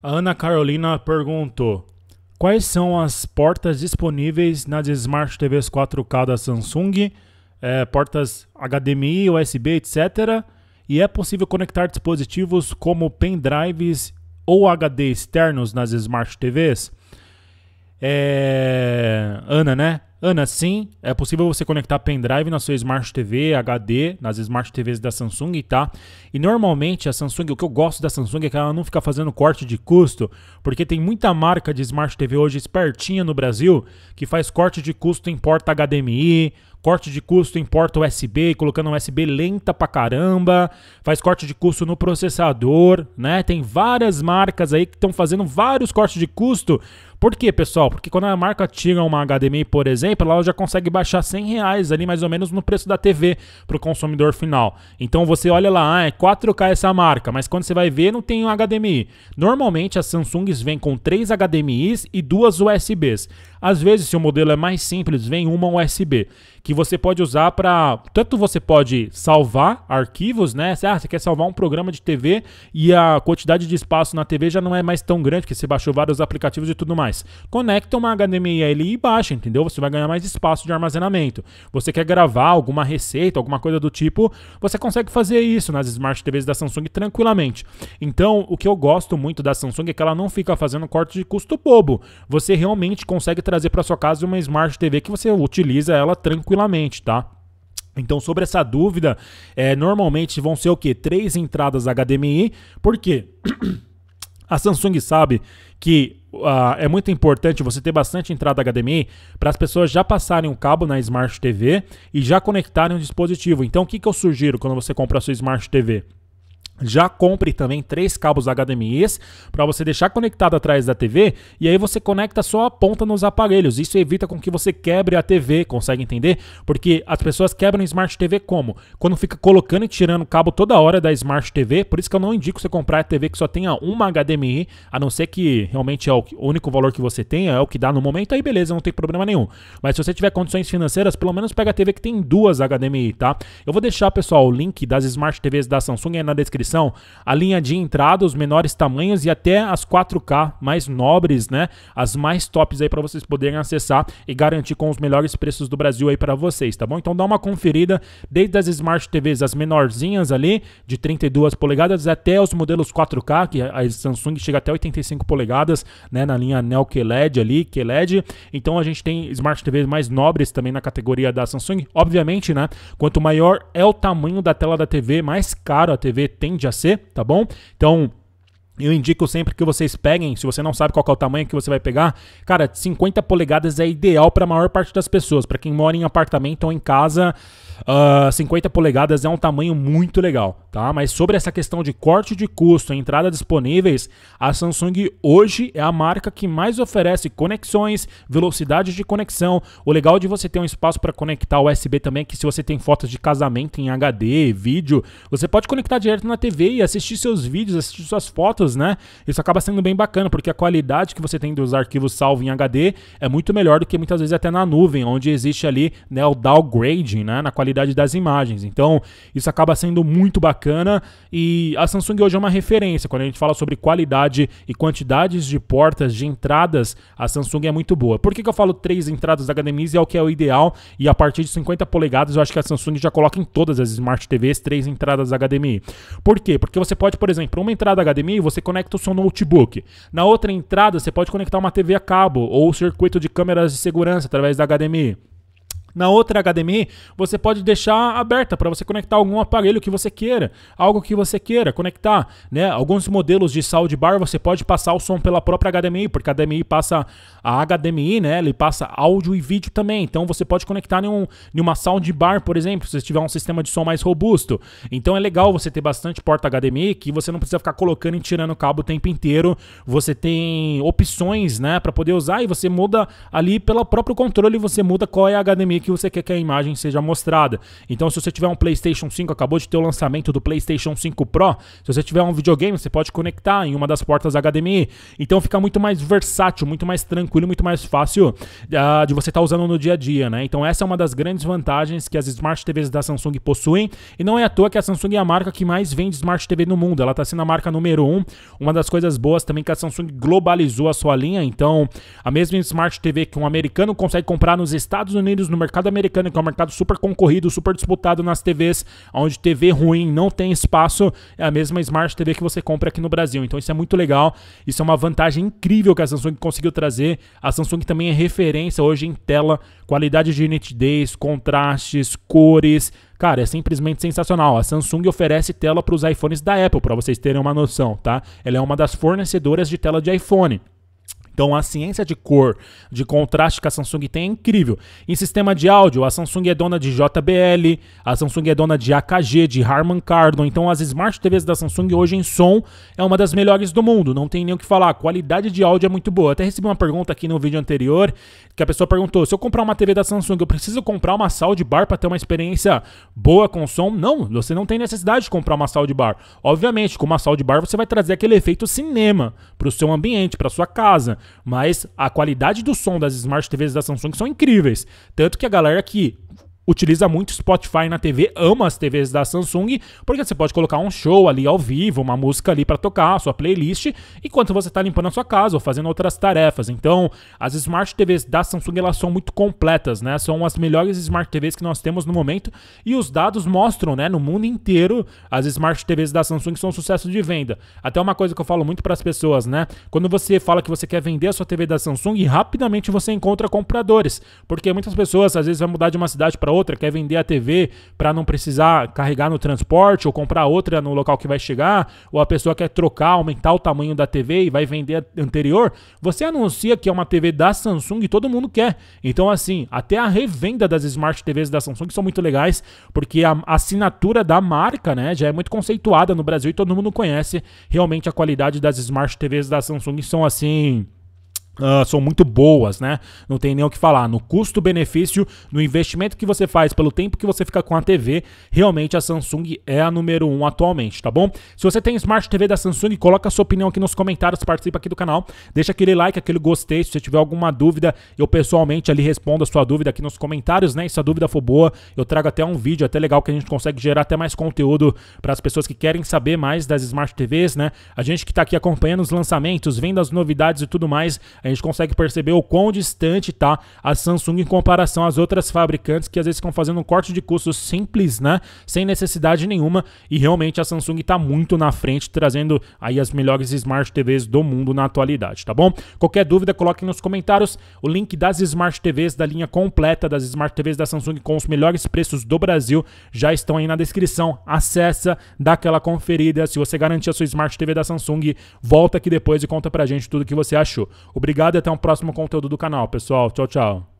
A Ana Carolina perguntou: quais são as portas disponíveis nas Smart TVs 4K da Samsung? Portas HDMI, USB, etc. E é possível conectar dispositivos como pendrives ou HD externos nas Smart TVs? Ana, né? Ana, sim, é possível você conectar pendrive na sua Smart TV, HD, nas Smart TVs da Samsung, tá? E normalmente a Samsung, o que eu gosto da Samsung é que ela não fica fazendo corte de custo, porque tem muita marca de Smart TV hoje espertinha no Brasil que faz corte de custo em porta HDMI, corte de custo em porta USB, colocando USB lenta pra caramba, faz corte de custo no processador, né? Tem várias marcas aí que estão fazendo vários cortes de custo. Por quê, pessoal? Porque quando a marca tira uma HDMI, por exemplo, ela já consegue baixar R$100 ali mais ou menos no preço da TV para o consumidor final. Então você olha lá, é 4K essa marca, mas quando você vai ver não tem um HDMI. Normalmente as Samsungs vêm com 3 HDMIs e 2 USBs. Às vezes, se o modelo é mais simples, vem uma USB, que você pode usar para... Tanto você pode salvar arquivos, né? Você quer salvar um programa de TV e a quantidade de espaço na TV já não é mais tão grande, porque você baixou vários aplicativos e tudo mais. Conecta uma HDMI ali e baixa, entendeu? Você vai ganhar mais espaço de armazenamento. Você quer gravar alguma receita, alguma coisa do tipo, você consegue fazer isso nas Smart TVs da Samsung tranquilamente. Então, o que eu gosto muito da Samsung é que ela não fica fazendo corte de custo bobo. Você realmente consegue trazer para sua casa uma Smart TV que você utiliza ela tranquilamente, tá? Então, sobre essa dúvida, normalmente vão ser o quê? 3 entradas HDMI. Por quê? A Samsung sabe que é muito importante você ter bastante entrada HDMI para as pessoas já passarem o cabo na Smart TV e já conectarem o dispositivo. Então, o que eu sugiro quando você compra a sua Smart TV? Já compre também 3 cabos HDMIs para você deixar conectado atrás da TV e aí você conecta só a ponta nos aparelhos. Isso evita com que você quebre a TV, consegue entender? Porque as pessoas quebram Smart TV como? Quando fica colocando e tirando cabo toda hora da Smart TV, por isso que eu não indico você comprar a TV que só tenha uma HDMI, a não ser que realmente é o único valor que você tenha, é o que dá no momento, aí beleza, não tem problema nenhum. Mas se você tiver condições financeiras, pelo menos pega a TV que tem 2 HDMI, tá? Eu vou deixar, pessoal, o link das Smart TVs da Samsung aí na descrição. A linha de entrada, os menores tamanhos e até as 4K mais nobres, né? As mais tops aí para vocês poderem acessar e garantir com os melhores preços do Brasil aí para vocês, tá bom? Então dá uma conferida desde as Smart TVs, as menorzinhas ali, de 32 polegadas até os modelos 4K, que a Samsung chega até 85 polegadas, né? Na linha Neo QLED ali, QLED. Então a gente tem Smart TVs mais nobres também na categoria da Samsung. Obviamente, né? Quanto maior é o tamanho da tela da TV, mais caro a TV tem a ser, tá bom? Então eu indico sempre que vocês peguem, se você não sabe qual é o tamanho que você vai pegar, cara, 50 polegadas é ideal para a maior parte das pessoas, para quem mora em apartamento ou em casa, 50 polegadas é um tamanho muito legal, tá? Mas sobre essa questão de corte de custo, entrada disponíveis, a Samsung hoje é a marca que mais oferece conexões, velocidade de conexão. O legal de você ter um espaço para conectar USB também é que se você tem fotos de casamento em HD, vídeo, você pode conectar direto na TV e assistir seus vídeos, assistir suas fotos, né? Isso acaba sendo bem bacana, porque a qualidade que você tem dos arquivos salvo em HD é muito melhor do que muitas vezes até na nuvem, onde existe ali, né, o downgrading, né, na qualidade das imagens. Então isso acaba sendo muito bacana e a Samsung hoje é uma referência. Quando a gente fala sobre qualidade e quantidades de portas, de entradas, a Samsung é muito boa. Por que eu falo 3 entradas HDMI é o que é o ideal, e a partir de 50 polegadas eu acho que a Samsung já coloca em todas as Smart TVs 3 entradas HDMI. Por quê? Porque você pode, por exemplo, uma entrada HDMI você conecta o seu notebook. Na outra entrada, você pode conectar uma TV a cabo ou o circuito de câmeras de segurança através da HDMI. Na outra HDMI, você pode deixar aberta para você conectar algum aparelho que você queira, algo que você queira conectar, né? Alguns modelos de soundbar, você pode passar o som pela própria HDMI, porque a HDMI passa a HDMI, né? Ele passa áudio e vídeo também. Então você pode conectar em uma soundbar, por exemplo, se você tiver um sistema de som mais robusto. Então é legal você ter bastante porta HDMI, que você não precisa ficar colocando e tirando o cabo o tempo inteiro. Você tem opções, né, para poder usar, e você muda ali pelo próprio controle, você muda qual é a HDMI que que você quer que a imagem seja mostrada. Então, se você tiver um PlayStation 5, acabou de ter o lançamento do PlayStation 5 Pro, se você tiver um videogame, você pode conectar em uma das portas HDMI. Então, fica muito mais versátil, muito mais tranquilo, muito mais fácil de você estar usando no dia a dia, né? Então, essa é uma das grandes vantagens que as Smart TVs da Samsung possuem, e não é à toa que a Samsung é a marca que mais vende Smart TV no mundo. Ela está sendo a marca número 1. Uma das coisas boas também é que a Samsung globalizou a sua linha. Então, a mesma Smart TV que um americano consegue comprar nos Estados Unidos, no mercado americano, que é um mercado super concorrido, super disputado nas TVs, onde TV ruim não tem espaço, é a mesma Smart TV que você compra aqui no Brasil. Então, isso é muito legal, isso é uma vantagem incrível que a Samsung conseguiu trazer. A Samsung também é referência hoje em tela, qualidade de nitidez, contrastes, cores. Cara, é simplesmente sensacional. A Samsung oferece tela para os iPhones da Apple, para vocês terem uma noção, tá? Ela é uma das fornecedoras de tela de iPhone. Então, a ciência de cor, de contraste que a Samsung tem é incrível. Em sistema de áudio, a Samsung é dona de JBL, a Samsung é dona de AKG, de Harman Kardon. Então, as Smart TVs da Samsung hoje em som é uma das melhores do mundo. Não tem nem o que falar. A qualidade de áudio é muito boa. Até recebi uma pergunta aqui no vídeo anterior, que a pessoa perguntou: se eu comprar uma TV da Samsung, eu preciso comprar uma soundbar para ter uma experiência boa com som? Não, você não tem necessidade de comprar uma soundbar. Obviamente, com uma soundbar você vai trazer aquele efeito cinema para o seu ambiente, para sua casa. Mas a qualidade do som das Smart TVs da Samsung são incríveis. Tanto que a galera que utiliza muito Spotify na TV ama as TVs da Samsung, porque você pode colocar um show ali ao vivo, uma música ali para tocar, a sua playlist, enquanto você está limpando a sua casa ou fazendo outras tarefas. Então, as Smart TVs da Samsung, elas são muito completas, né? São as melhores Smart TVs que nós temos no momento, e os dados mostram, né? No mundo inteiro, as Smart TVs da Samsung são um sucesso de venda. Até uma coisa que eu falo muito para as pessoas, né? Quando você fala que você quer vender a sua TV da Samsung, rapidamente você encontra compradores, porque muitas pessoas às vezes vai mudar de uma cidade para outra, quer vender a TV para não precisar carregar no transporte ou comprar outra no local que vai chegar, ou a pessoa quer trocar, aumentar o tamanho da TV e vai vender a anterior. Você anuncia que é uma TV da Samsung e todo mundo quer. Então, assim, até a revenda das Smart TVs da Samsung são muito legais, porque a assinatura da marca, né, já é muito conceituada no Brasil e todo mundo conhece. Realmente a qualidade das Smart TVs da Samsung são assim... são muito boas, né? Não tem nem o que falar. No custo-benefício, no investimento que você faz, pelo tempo que você fica com a TV, realmente a Samsung é a número 1 atualmente, tá bom? Se você tem Smart TV da Samsung, coloca a sua opinião aqui nos comentários, participa aqui do canal, deixa aquele like, aquele gostei. Se você tiver alguma dúvida, eu pessoalmente ali respondo a sua dúvida aqui nos comentários, né? E se a dúvida for boa, eu trago até um vídeo até legal, que a gente consegue gerar até mais conteúdo para as pessoas que querem saber mais das Smart TVs, né? A gente que tá aqui acompanhando os lançamentos, vendo as novidades e tudo mais, a gente consegue perceber o quão distante tá a Samsung em comparação às outras fabricantes, que às vezes estão fazendo um corte de custos simples, né? Sem necessidade nenhuma. E realmente a Samsung tá muito na frente, trazendo aí as melhores Smart TVs do mundo na atualidade, tá bom? Qualquer dúvida, coloque nos comentários. O link das Smart TVs, da linha completa das Smart TVs da Samsung com os melhores preços do Brasil, já estão aí na descrição. Acessa, dá aquela conferida. Se você garantir a sua Smart TV da Samsung, volta aqui depois e conta pra gente tudo que você achou. Obrigado e até um próximo conteúdo do canal, pessoal. Tchau, tchau.